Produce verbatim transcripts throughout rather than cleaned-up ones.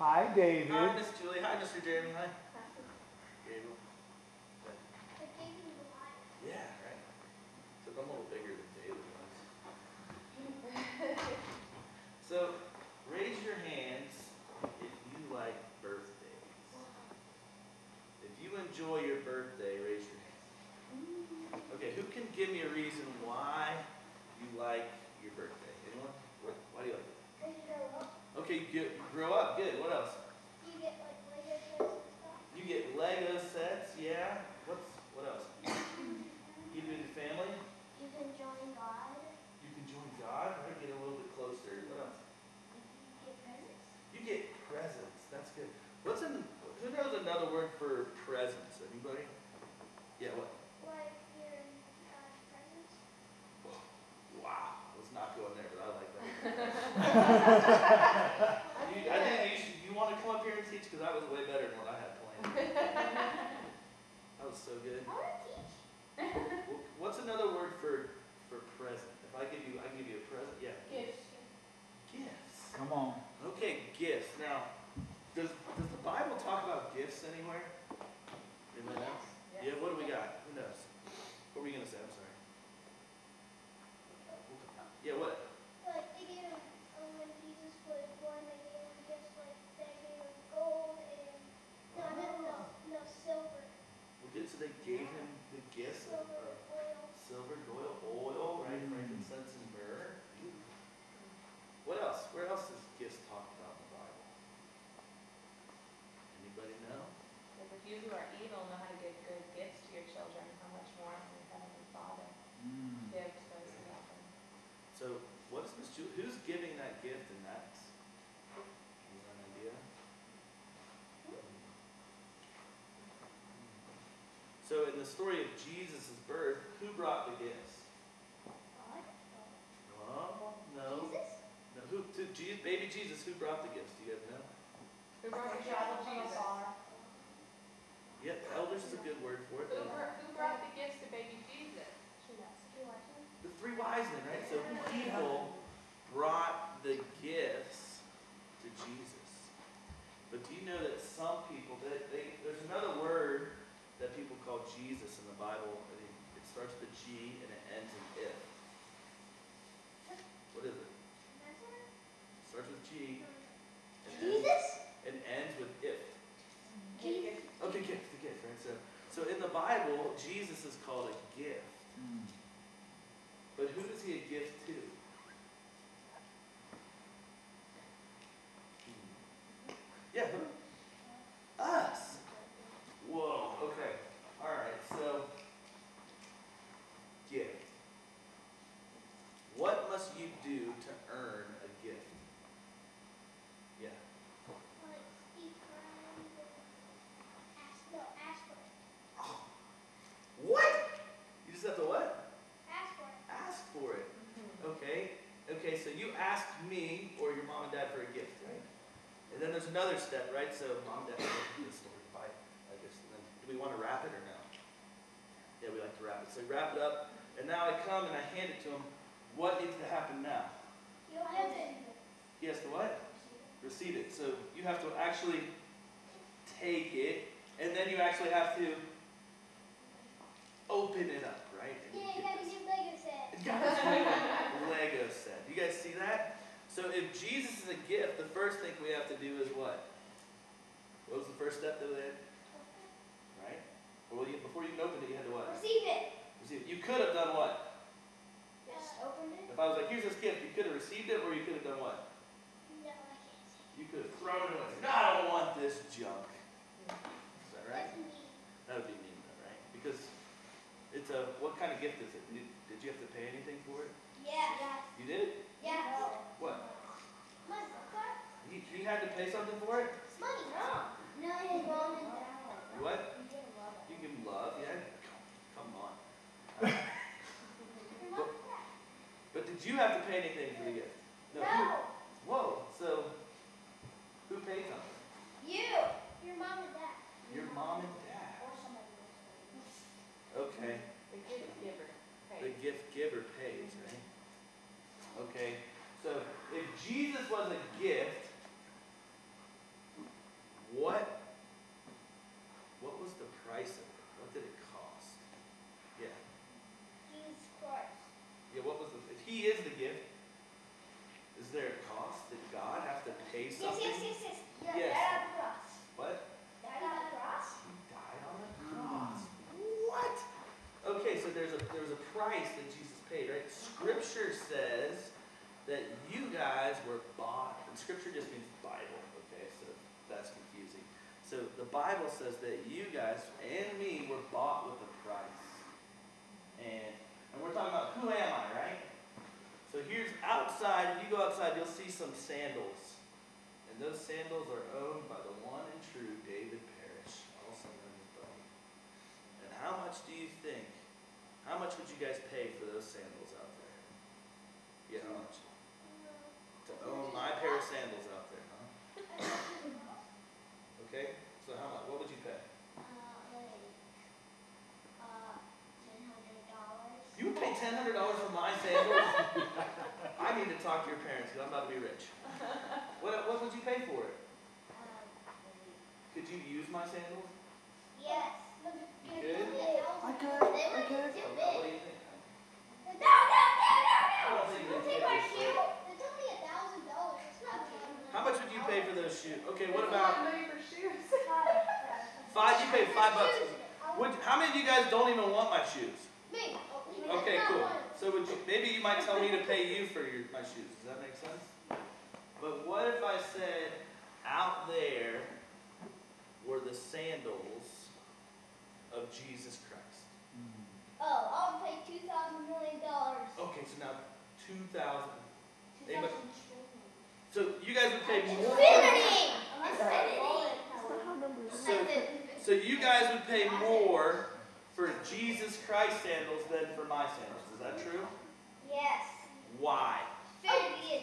Hi, David. Hi, Miss Julie. Hi, Mister Jeremy. Hi. Gabriel. Yeah, right. So I'm a little bigger than David was. So raise your hands if you like birthdays. If you enjoy your birthday, raise your hand. Okay, who can give me a reason why you like your birthday? Anyone? Why do you like it? Okay, you grow up. Good. What else? You get like Lego sets. You get Lego sets, yeah. What's what else? You do the family. You can join God. You can join God. Right? Get a little bit closer. What else? You get presents. You get presents. That's good. What's an who knows another word for presents? Anybody? Yeah. What? Like your uh, presents. Whoa. Wow. Let's not go in there, but I like that. Because I was way better than what I had planned. That was so good. I want to teach. What's another word for for present? If I give you, I give you a present. Yeah. Gifts. Gifts. Come on. Okay, gifts. Now, does does the Bible talk about gifts anywhere? Anybody else? Yeah. What do we got? Who knows? What were you gonna say? I'm sorry. Yeah. What? They gave him the gifts of uh, silver, oil, oil, right? Frankincense and myrrh. What else? Where else is gifts talked about in the Bible? Anybody know? If you who are evil know how to give good gifts to your children, how much more than Heavenly Father mm. gives those who love Him. So, what's Miss Julie? Who's giving that gift in that? You have an idea? So in the story of Jesus' birth, who brought the gifts? God. Oh, no. Jesus? No, who, to Jesus, baby Jesus, who brought the gifts? Do you guys know? Who brought the child of Jesus? Yep, elders is a good word for it. Who, who brought the gifts to baby Jesus? The three wise men, right? So people brought the gifts to Jesus. But do you know that some people, that they, there's another word that people call Jesus in the Bible. It starts with a G and it ends in if. What is it? It starts with G. And Jesus? It ends with if. Gift. Okay, gift, the gift, right? So, so in the Bible, Jesus is called a gift. Mm. But who is he a gift to? Yeah, who? Us. Whoa, okay. Alright, so gift. What must you do to earn a gift? Yeah. Like speak around and ask no, ask for it. Oh. What? You just have to what? Ask for it. Ask for it. Mm-hmm. Okay. Okay, so you asked me or your mom and dad for a gift, right? And then there's another step, right? So mom and dad do this story. We want to wrap it or no? Yeah, we like to wrap it. So we wrap it up, and now I come and I hand it to him. What needs to happen now? You have it. Yes, to what? Receive it. So you have to actually take it, and then you actually have to open it up, right? And yeah, you got to do Lego set. Got to Lego set. You guys see that? So if Jesus is a gift, the first thing we have to do is what? What was the first step that we had? Well, you, before you opened it, you had to what? Receive it. Receive it. You could have done what? Just opened it. If I was like, here's this gift, you could have received it, or you could have done what? No, I can't see. You could have thrown it away. No, I don't want this junk. Is that right? That would be mean, though, right? Because it's a, what kind of gift is it? Did, did you have to pay anything for it? Yeah, yeah. You did? Yeah. What? Money. You, you had to pay something for it? It's money. No. No, you didn't. What? Give him love, yeah? Come on. Uh, but, but did you have to pay anything for the gift? No. no. You, whoa, so who paid something? You. Your mom and dad. Your mom and dad. Or somebody else. Okay. The gift giver pays. The gift giver pays, right? Okay. So if Jesus was a gift, paid, right? Scripture says that you guys were bought. And Scripture just means Bible, okay? So that's confusing. So the Bible says that you guys and me were bought with a price. And, and we're talking about who am I, right? So here's outside. If you go outside, you'll see some sandals. And those sandals are owned by the one and true David Parrish, also known as Bowie. And how much do you think, how much would you guys pay for those sandals out there? Yeah, how much? To own my pair of sandals out there, huh? Okay, so how much, what would you pay? You would pay ten hundred dollars for my sandals? I need to talk to your parents because I'm about to be rich. What, what would you pay for it? Um, could you use my sandals? Yes. You could? I could. I could. What do you think? No, no, no, no, no! You'll take my shoe? It's only a thousand dollars. It's not a thousand dollars. How much would you pay for those shoes? Okay, what about... Money for shoes. Five? You pay five bucks. Would, how many of you guys don't even want my shoes? Me. Okay, cool. So would you, maybe you might tell me to pay you for your, my shoes. Does that make sense? But what if I said, out there were the sandals of Jesus Christ? Mm-hmm. Oh, I would pay two thousand million dollars. Okay, so now two thousand. Two thousand. So you guys would pay more. So, so you guys would pay more for Jesus Christ sandals than for my sandals. Is that true? Yes. Why? Oh, because, he's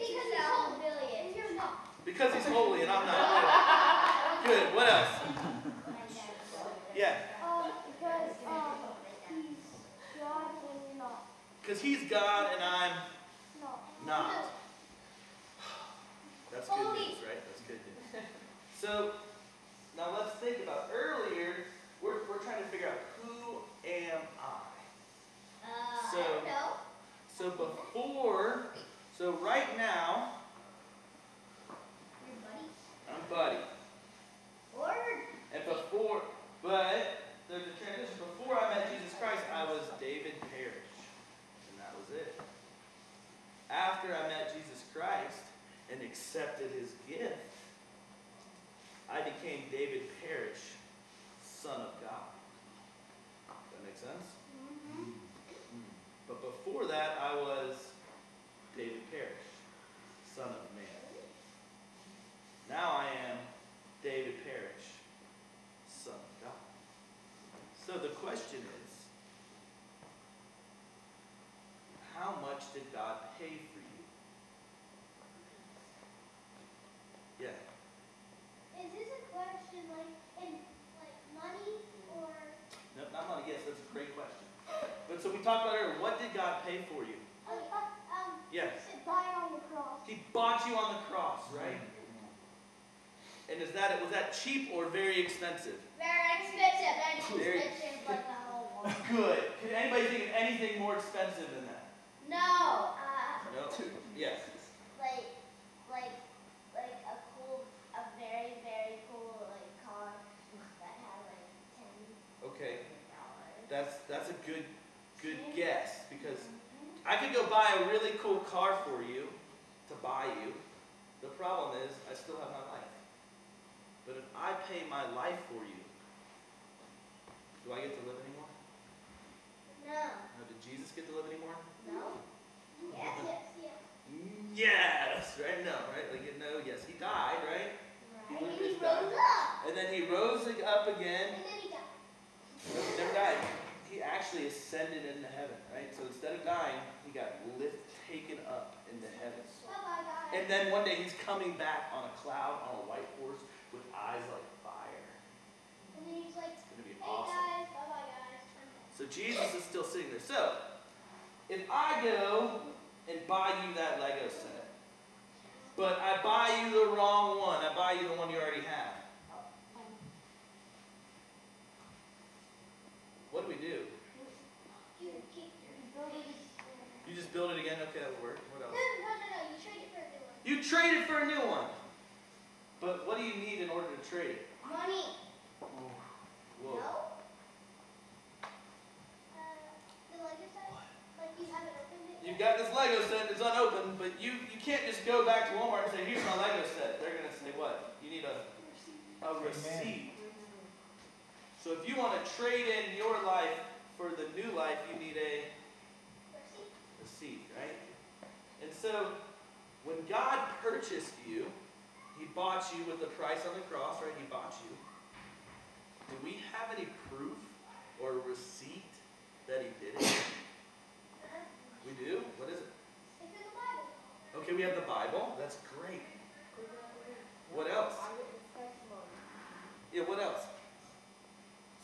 because he's holy and I'm not holy. Good. What else? Yeah. Um, because um, he's God and you're not. Because he's God and I'm not. not. That's good holy. News, right? That's good news. So, now let's think about earlier. We're, we're trying to figure out who am I? Uh, so, I don't know. So before, so right now, I'm Buddy. Or, and before, but there's a transition. Before I met Jesus Christ, I was David Parrish, and that was it. After I met Jesus Christ and accepted His gift, I became David Parrish, Son of God. Does that make sense? Mm-hmm. Mm-hmm. But before that, I was David Parrish, son of man. Now I am David Parrish, son of God. So the question is, how much did God pay for you? Yeah. Is this a question like in money or? No, not money. Yes, that's a great question. But so we talked about earlier. What did God pay for you? Uh, um, yes. He died on the cross. He bought you on the cross, right? And is that was that cheap or very expensive? Very expensive. Very expensive, like the whole world. Good. Could anybody think of anything more expensive than that? No. Uh, no. Yes. Like, like, like a cool, a very, very cool. Okay, that's that's a good good guess because I could go buy a really cool car for you, to buy you. The problem is I still have my life. But if I pay my life for you, do I get to live anymore? No. No. Did Jesus get to live anymore? No. Yes, yes, yes. Yes, right? No, right? Like no, yes. He died, right? Right. He and he rose up. And then he rose up again. And then he died. He never died. He actually ascended into heaven, right? So instead of dying, he got lift, taken up into heaven. Oh, and then one day he's coming back on a cloud, on a white horse, with eyes like fire. And then he's like, it's going to be hey awesome. Guys, bye bye guys. So Jesus is still sitting there. So, if I go and buy you that Lego set, but I buy you the wrong one, I buy you the one you already have, what do we do? You just build it again? Okay, that'll work. What else? No, no, no, no. You trade it for a new one. You trade it for a new one. But what do you need in order to trade it? Money. Whoa. No? Uh, the Lego set? Like you have it open? and got this Lego set that's unopened, but you, you can't just go back to Walmart and say, here's my Lego set. They're going to say what? You need a, a receipt. So if you want to trade in your life for the new life, you need a receipt, right? And so when God purchased you, he bought you with the price on the cross, right? He bought you. Do we have any proof or receipt that he did it? We do? What is it? It's in the Bible. Okay, we have the Bible. That's great. What else? Yeah, what else?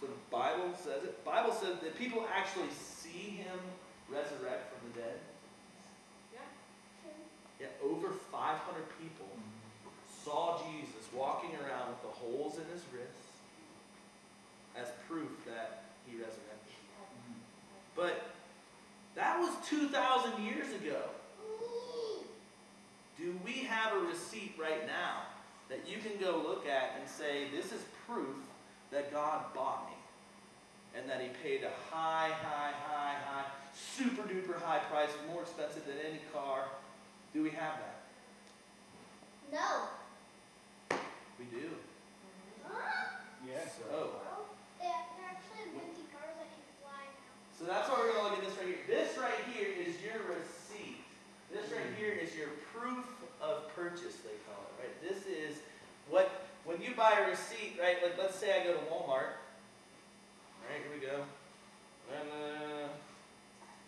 So the Bible says it. The Bible says that people actually see him resurrect from the dead. Yeah. Yeah, over five hundred people saw Jesus walking around with the holes in his wrists as proof that he resurrected. But that was two thousand years ago. Do we have a receipt right now that you can go look at and say, this is proof that God bought me and that he paid a high, high, high, high, super duper high price, more expensive than any car? Do we have that? No. We do. Huh? Yes. Yeah. So. So that's why we're going to look at this right here. This right here is your receipt. This right here is your proof of purchase, they call it, right? This is what, when you buy a receipt, right, like let's say I go to Walmart. All right, here we go. Uh,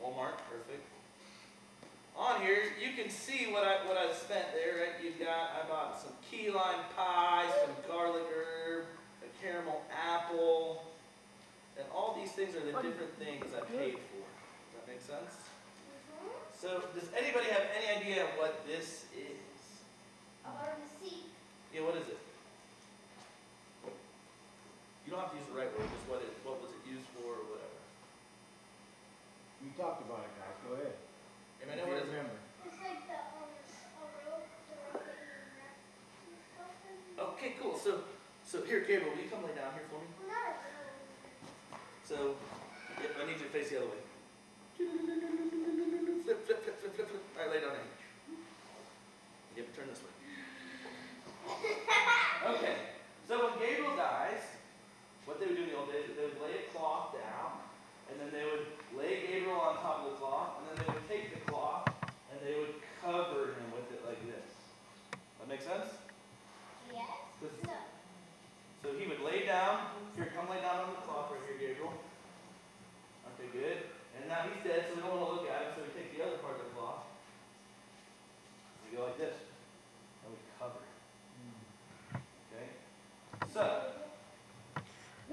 Walmart, perfect. On here, you can see what I what I spent there, right? You've got, I bought some key lime pie, some garlic herb, a caramel apple. And all these things are the different things I paid for. Does that make sense? So, does anybody have any idea what this is? A receipt. Yeah, what is it? You don't have to use the right word, just what, it, what was it used for or whatever. We talked about it, guys. Go ahead. And I know what it is. Remember. It's like the um, a rope. Okay, cool. So, so here, Gabriel, will you come lay down here for me? No. So, yep, I need you to face the other way. Flip, flip, flip, flip, flip, flip. All right, lay down there. Yep, turn this way. Okay, so when Gabriel dies, what they would do in the old days is they would lay a cloth down, and then they would lay Gabriel on top of the cloth, and then they would take the cloth, and they would cover him with it like this. That make sense? Yes. No. So he would lay down. Here, come lay down on the cloth right here, Gabriel. Okay, good. And now he's dead, so we don't want to look at him, so we take the other part of the cloth. We go like this. And we cover it. Okay? So,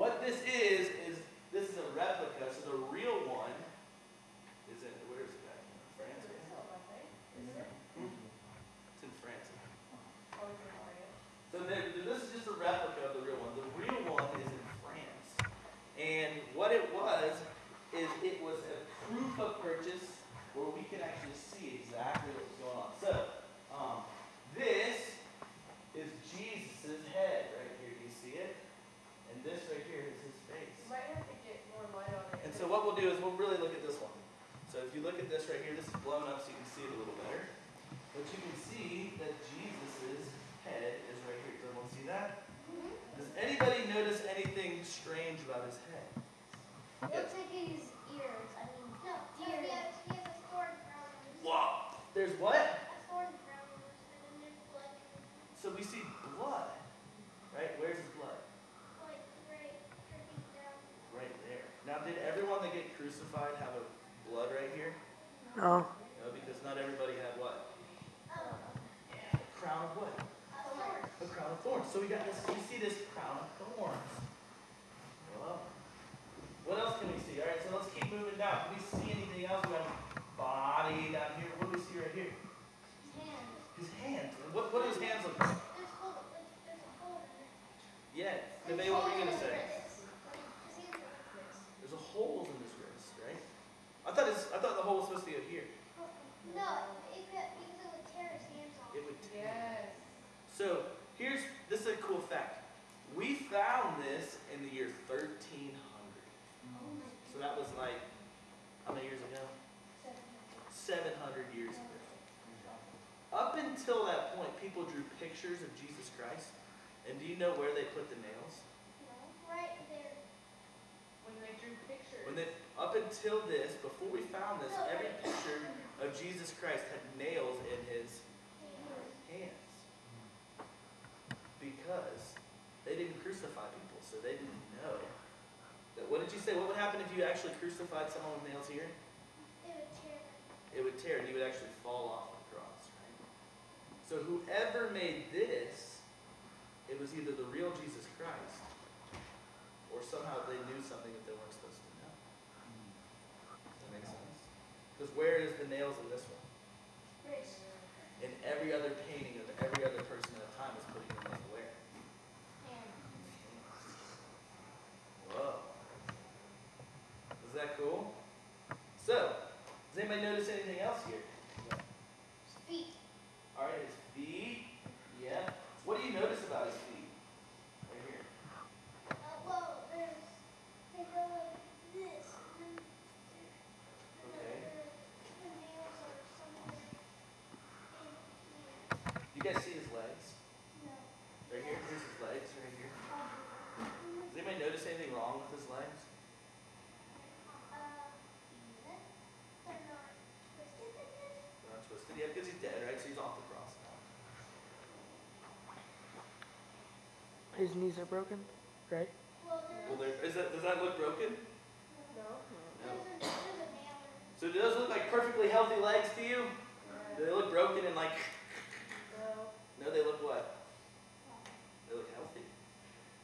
what this is, is this is a replica. So the real one is in, where is it at? France? Mm-hmm. It's in France. So this is just a replica of the real one. The real one is in France. And what it was, is it was a proof of purchase where we could actually see exactly what was going on. So, um, this is Jesus' head right here. Do you see it? And this right here is his face. You might have to get more light on it. And so what we'll do is we'll really look at this one. So if you look at this right here, this is blown up so you can see it a little better. But you can see that Jesus' head is right here. Does everyone see that? Mm-hmm. Does anybody notice anything strange about his head? It looks like his ears. I mean, no, ears. He has, he has a sword crown. Wow. There's what? A sword crown. And there's blood. So we see blood, right? Where's his blood? Like right, dripping down. Right there. Now, did everyone that get crucified have a blood right here? No. No, because not everybody had what? Oh. Yeah. A crown of what? A crown of thorns. So we got this. We see this crown of thorns. Well, what else can we see? All right, so let's keep moving down. Can we see anything else about his body down here? What do we see right here? His hands. His hands. And what what do his hands look like? There's a hole. There's a hole in it. Yeah. Debate, what were you gonna say? There's a hole in his wrist, right? I thought his, I thought the hole was supposed to be up here. No, it could, because it would tear his hands off. It would tear. Yes. So here's, this is a cool fact. We found this in the year thirteen hundred. So that was like, how many years ago? seven hundred until that point, people drew pictures of Jesus Christ. And do you know where they put the nails? No, right there. When they drew pictures. When they, up until this, before we found this, every picture of Jesus Christ had nails in his hands. Because they didn't crucify people, so they didn't know. That, what did you say? What would happen if you actually crucified someone with nails here? It would tear. It would tear, and you would actually fall off the cross, right? So whoever made this, it was either the real Jesus Christ, or somehow they knew something that they weren't supposed to know. Does that make sense? Because where is the nails in this one? In every other painting of every other person at a time is putting them in where? Whoa. Is that cool? So, does anybody notice anything else here? Yeah. His feet. All right, his feet. Yeah. What do you notice about his feet? Right here. Uh, well, there's, they go like this. And okay. The nails are somewhere in here. You guys see his legs? No. Right here? Here's his legs right here. Does anybody notice anything wrong with his legs? Yeah, because he's dead, right? So he's off the cross now. His knees are broken, right? Well, well, is that, does that look broken? No. No. There's a, there's a nail. So do those look like perfectly healthy legs to you? No. Do they look broken and like... No. No, they look what? They look healthy.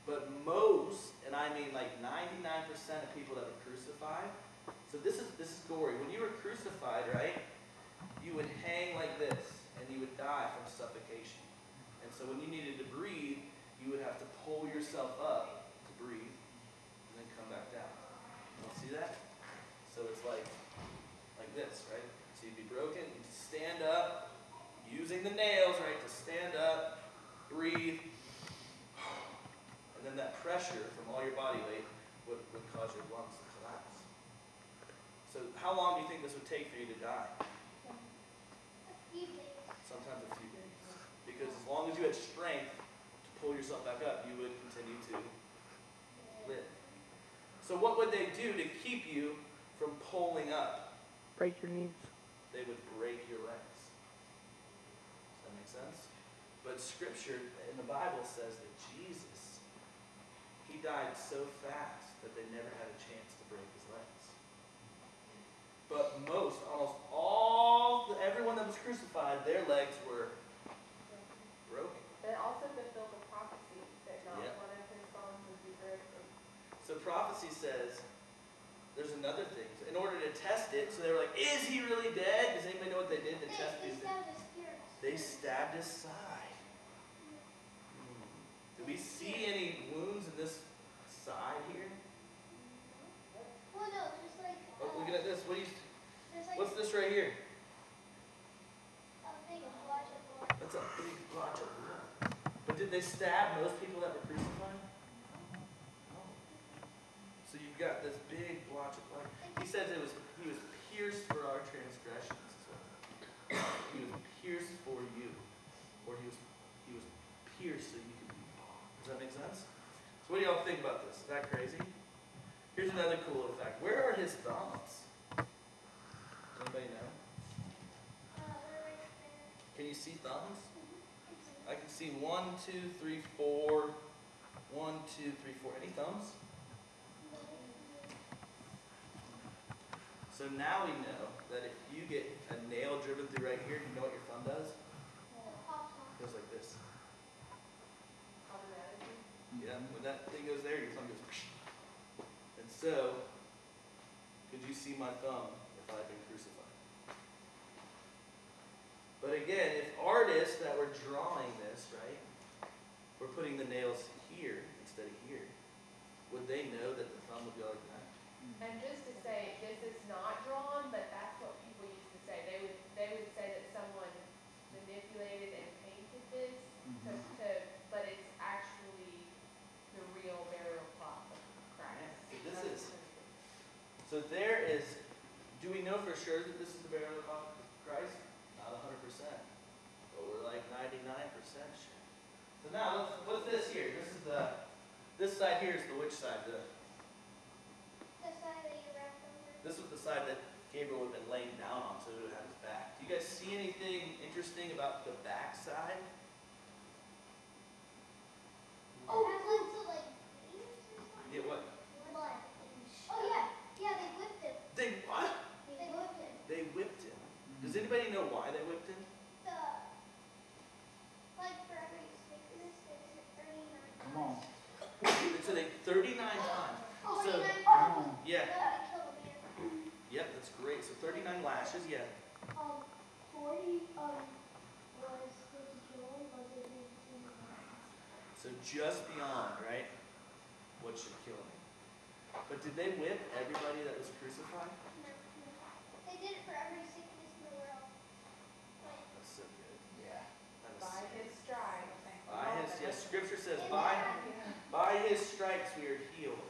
But most, and I mean like ninety-nine percent of people that were crucified, so this is, this is gory. When you were crucified, right? You would hang like this, and you would die from suffocation. And so when you needed to breathe, you would have to pull yourself up to breathe, and then come back down. You see that? So it's like, like this, right? So you'd be broken, you'd stand up, using the nails, right, to stand up, breathe, and then that pressure from all your body weight would, would cause your lungs to collapse. So how long do you think this would take for you to die? Sometimes a few days. Because as long as you had strength to pull yourself back up, you would continue to live. So what would they do to keep you from pulling up? Break your knees. They would break your legs. Does that make sense? But Scripture in the Bible says that Jesus, he died so fast that they never had a chance to break his legs. But most, almost all, everyone that was crucified, their legs were broken. It also fulfilled the prophecy that not yep. one of his bones would be broken. So prophecy says, there's another thing. In order to test it, so they were like, is he really dead? Does anybody know what they did to they, test it? They, they stabbed his side. Mm. Do we see any wounds in this side here? Well, no, just like... Oh, looking at this, what do you, what's this right here? A big blotch of blood. That's a big blotch of blood. But did they stab most people that were crucified? No. So you've got this big blotch of blood. He says it was, he was pierced for our transgressions. Well. He was pierced for you. Or he was, he was pierced so you could be born. Does that make sense? So what do y'all think about this? Is that crazy? Here's another cool little fact. Where are his thumbs? Anybody know? Uh, they're right there. Can you see thumbs? Mm-hmm. I can see one, two, three, four. One, two, three, four. Any thumbs? No. So now we know that if you get a nail driven through right here, you know what your thumb does? It goes like this. Yeah, when that thing goes there, your thumb goes... And so, could you see my thumb if I had been crucified? But again, if artists that were drawing this, right, were putting the nails here instead of here, would they know that the thumb would go like that? And just to say, this is not drawn, but that's what people used to say. They would, they would say that someone manipulated and painted this, mm-hmm. to, to, but it's actually the real burial plot. This is, so there is, do we know for sure that this is the burial of Christ? Not one hundred percent. But we're like, This side here is the which side? The, the side that you wrapped over. This was the side that Gabriel would have been laying down on, so it would have his back. Do you guys see anything interesting about the back side? Oh, that's like to like beans or something? Yeah, what? Blood. Oh, yeah. Yeah, they whipped him. They what? They whipped him. They whipped him. Mm-hmm. Does anybody know why they whipped him? The, like, for every sickness, there's thirty-nine. Come on. So they thirty-nine times. Oh, so, oh. Yeah. Yep, that's great. So thirty-nine lashes, yeah. Um, forty um, was beyond, was it eighteen? So just beyond, right? What should kill me? But did they whip everybody that was crucified? No, no. They did it for every sickness in the world. Like, that's so good. Yeah. That by sick. His stripes. By his, yes, yeah, Scripture says, and by yeah. by his stripes we are healed.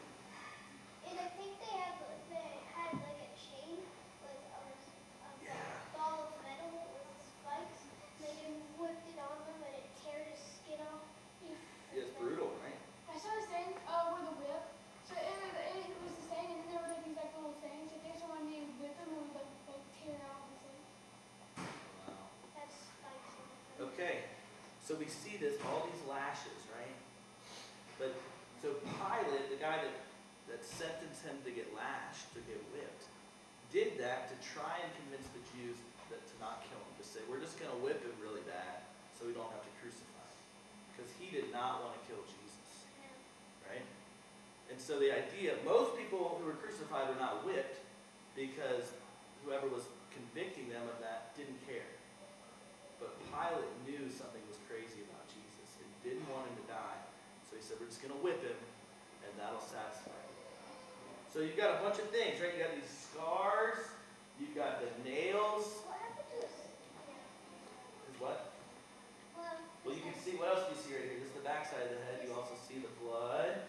And I think they had, they had like a chain with a, a yeah. ball of metal with spikes. They just whipped it on them and it tore his skin off. Yeah, it's brutal, right? I saw this thing uh, with a whip. So it, it, it was the same, and then there were like these like little things. If there's someone named whip them, it would like, like tear out his thing. Wow. That's spikes. Okay. So we see this, all these lashes, right? But, so Pilate, the guy that, that sentenced him to get lashed, to get whipped, did that to try and convince the Jews that to not kill him, to say, we're just going to whip him really bad so we don't have to crucify him. Because he did not want to kill Jesus, right? And so the idea, most people who were crucified were not whipped because whoever was convicting them of that didn't care. But Pilate knew something was crazy about Jesus and didn't want him to die. So he said, we're just going to whip him, and that'll satisfy him. So you've got a bunch of things, right? You've got these scars. You've got the nails. What happened to his head? What? Well, well, you can see, what else do you see right here? This is the back side of the head. You also see the blood.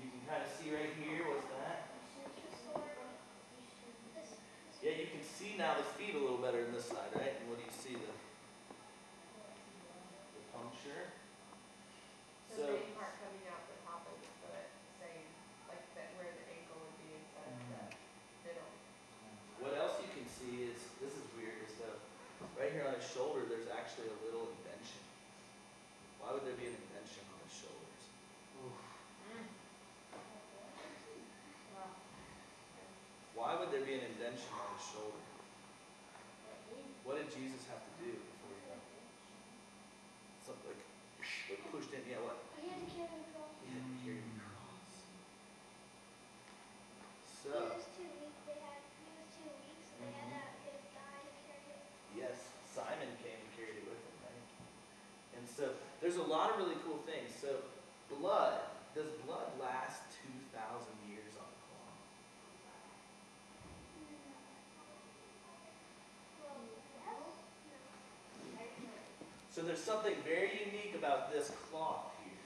You can kind of see right here. What's that? Yeah, you can see now the feet a little better on this side, right? And what do you see? The puncture. So, the main part coming out the top of the foot, same, like that where the ankle would be inside of the middle. What else you can see is, this is weird, is that right here on his shoulder there's actually a little invention. Why would there be an invention on his shoulders? Oof. Why would there be an invention on his shoulder? What did Jesus have to do? Like, like pushed in, yeah, what? I had to carry the cross. He had to carry the cross. So. He was too weak, they had, he was too weak, so they had that good guy to carry it. Yes, Simon came and carried it with him, right? And so, there's a lot of really cool things. So, blood. Does blood last two thousand years on the clock? So there's something very unique about this cloth here,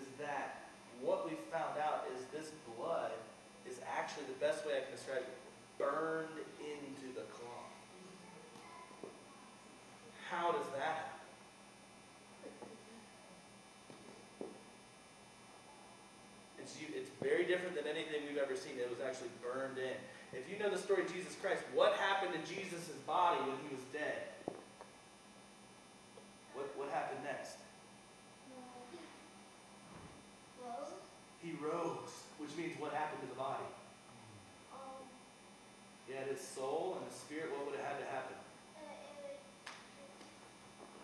is that what we found out is this blood is actually, the best way I can describe it, burned into the cloth. How does that happen? It's, it's very different than anything we've ever seen. It was actually burned in. If you know the story of Jesus Christ, what happened to Jesus' body when he was dead? What, what happened next? Rose. He rose, which means what happened to the body? Um, yeah, his soul and his spirit, what would have had to happen? Uh, it, would,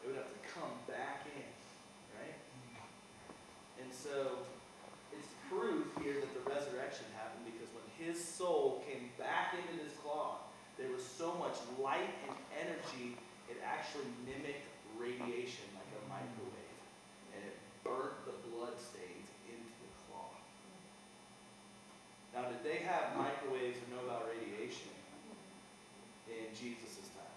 it would have to come back in, right? And so it's proof here that the resurrection happened because when his soul came back into this cloth, there was so much light and energy, it actually mimicked radiation like a microwave, and it burnt the blood stains into the cloth. Now, did they have microwaves and know about radiation in Jesus' time?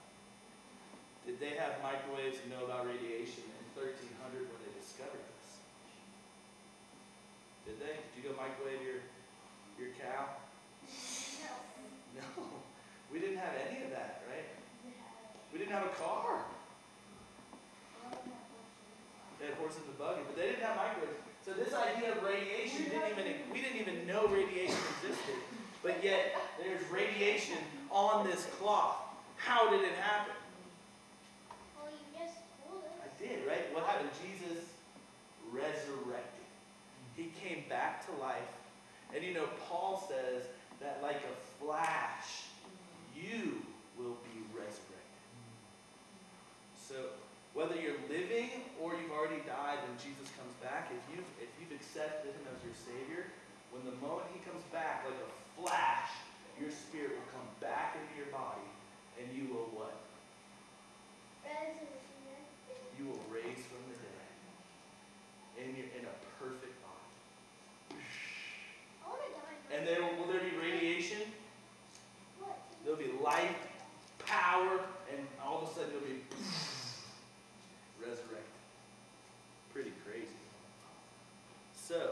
Did they have microwaves and know about radiation in thirteen hundred when they discovered this? Did they? Did you go microwave your, your cow? No. No. We didn't have any of that, right? We didn't have a car. They had horses and buggy, but they didn't have microwaves. So this idea of radiation didn't even, we didn't even know radiation existed. But yet, there's radiation on this cloth. How did it happen? Well, you just told us. I did, right? What happened? Jesus resurrected. He came back to life. And you know, Paul says that like a flash, you will be resurrected. So, whether you're living or you've already died when Jesus comes back, if you've, if you've accepted him as your Savior, when the moment he comes back, like a flash, your spirit will come back into your body, and you will what? You will raise from the dead. And you're in a perfect body. And there will, will there be radiation? There'll be life, power, and all of a sudden you'll be resurrected. Pretty crazy. So,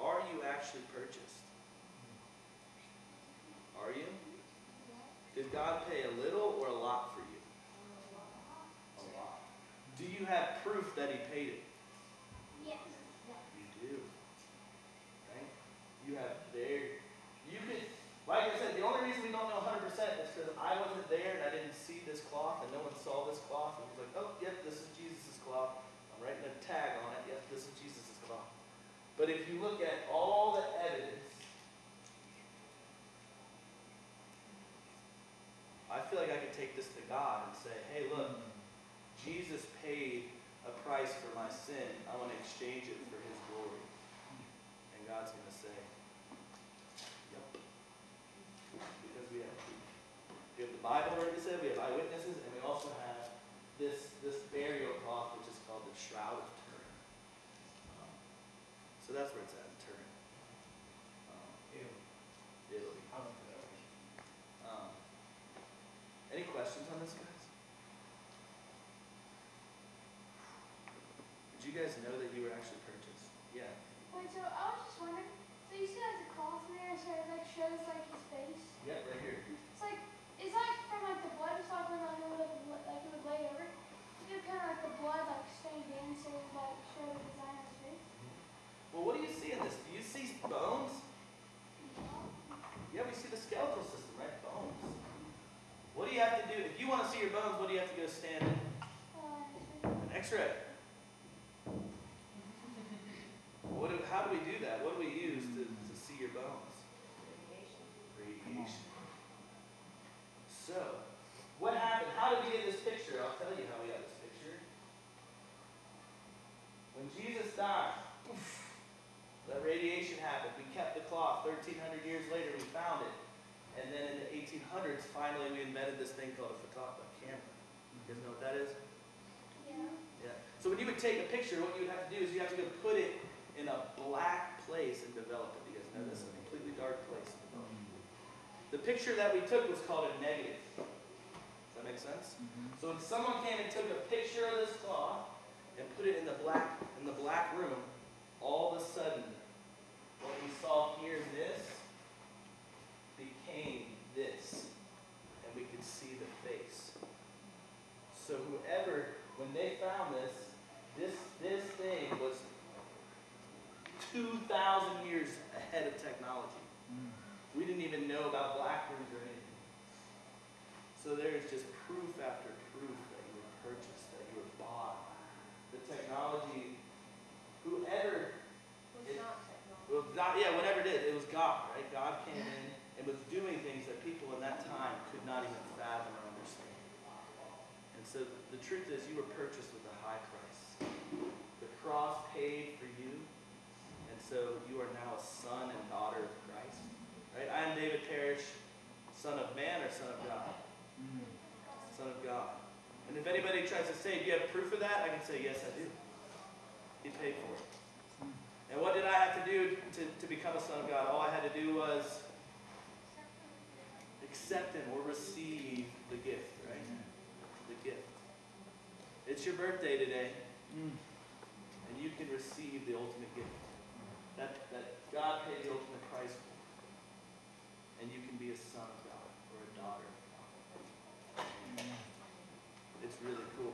are you actually purchased? Are you? Did God pay a little or a lot for you? A lot. Do you have proof that he paid it? Yes. You do. Right? You have there. You could, like I said, the only reason we don't know one hundred percent is because I wasn't there and I didn't see this cloth and no one saw this cloth and was like, oh, yep, this is Jesus' cloth. I'm writing a tag on it. Yep, this is Jesus' cloth. But if you look at all the evidence, I feel like I could take this to God and say, hey, look, Jesus paid a price for my sin. I want to exchange it for his glory. And God's going to say, yep. Because we have, we have the Bible already said, we have eyewitnesses, and we also have this, this burial cloth, which is called the Shroud of Turin. So that's where it's at, Turin. Um, Italy. Italy. Um, any questions on this, guys? Did you guys know that you were actually purchased? Yeah. Wait, so I was just wondering, so you see like the cloth in there, so it like shows like his face? Yeah, right here. It's like, it's like from like the blood, it's like when like it would like it would lay over. It's kind of like the blood like stained in, so it like shows the design of his face. Well, what do you see in this? Do you see bones? Yeah, we see the skeletal system, right? Bones. What do you have to do? If you want to see your bones, what do you have to go stand in? An x-ray. What do, how do we do that? What do we use to, to see your bones? Radiation. Radiation. So, what happened? How did we get this picture? I'll tell you how we got this picture. When Jesus died, oof, that radiation happened. We kept the cloth. thirteen hundred years later, we found it. And then in the eighteen hundreds, finally, we invented this thing called a photographic camera. You guys know what that is? Yeah. Yeah. So when you would take a picture, what you would have to do is you have to go put it in a black place and develop it. You guys know this is a completely dark place. The picture that we took was called a negative. Does that make sense? Mm-hmm. So if someone came and took a picture of this cloth and put it in the black in the black room, all of a sudden, what we saw here in this became this, and we could see the face. So whoever, when they found this, this this thing was two thousand years ahead of technology. Mm. We didn't even know about black rooms or anything. So there is just proof after proof that you were purchased, that you were bought. The technology, whoever... It was not technology. Well, not, yeah, whatever it is, it was God, right? God came in and was doing things that people in that time could not even fathom or understand. And so the truth is, you were purchased with a high price. The cross paid for you, and so you are now a son and daughter of Christ. Right? I am David Parrish, son of man or son of God? Son of God. And if anybody tries to say, do you have proof of that? I can say, yes, I do. He paid for it. And what did I have to do to, to become a son of God? All I had to do was accept him or receive the gift, right? The gift. It's your birthday today, and you can receive the ultimate gift that, that God paid the ultimate price for, and you can be a son of God or a daughter of God. It's really cool.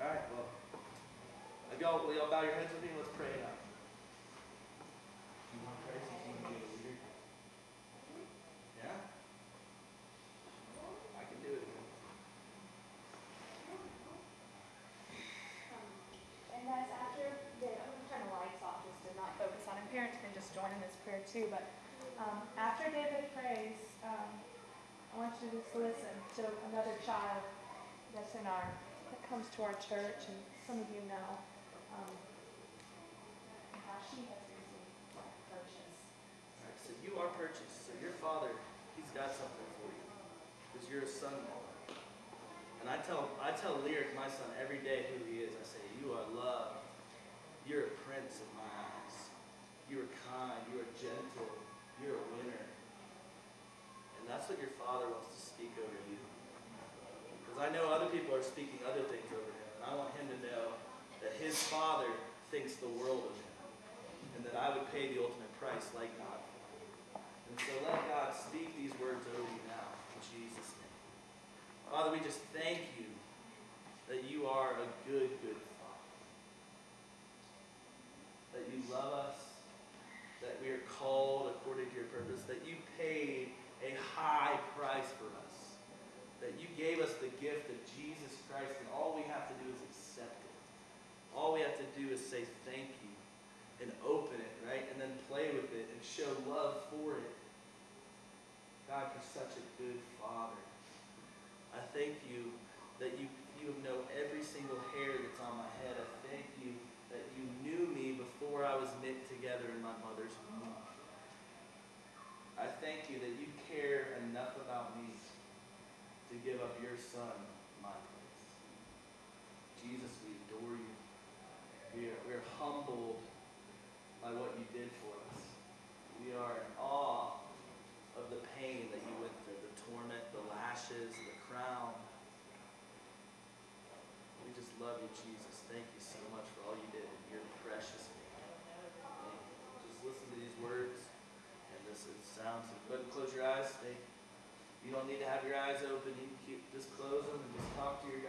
All right, well, I got Will you all bow your heads with me and let's pray it out. Do you want to pray since you want to be a leader? Yeah? I can do it. Um, and guys, after the, I'm going to turn the lights off just to not focus on him. Parents can just join in this prayer too, but um, after David prays, um, I want you to just listen to another child that's in our, that comes to our church, and some of you know. Um, how she has received purchase. All right, so you are purchased. So your father, he's got something for you, because you're his son. And I tell, I tell Lyric, my son, every day who he is. I say, you are loved. You're a prince in my eyes. You are kind. You are gentle. You're a winner. And that's what your father wants to speak over you. Because I know other people are speaking other things over him, and I want him to know that his father thinks the world of him, and that I would pay the ultimate price like God. And so let God speak these words over you now, in Jesus' name. Father, we just thank you that you are a good, good Father, that you love us, that we are called according to your purpose, that you paid a high price for us, that you gave us the gift of Jesus Christ, and all we have to do is accept it. All we have to do is say thank you and open it, right? And then play with it and show love for it. God, you're such a good Father. I thank you that you, you know every single hair that's on my head. I thank you that you knew me before I was knit together in my mother's womb. I thank you that you care enough about me to give up your son in my place. Jesus, we adore you. We are, we are humbled by what you did for us. We are in awe of the pain that you went through, the torment, the lashes, the crown. We just love you, Jesus. Thank you so much for all you did in your precious name. Just listen to these words, and this is sounds. Go ahead and close your eyes. They, you don't need to have your eyes open. You can keep, just close them and just talk to your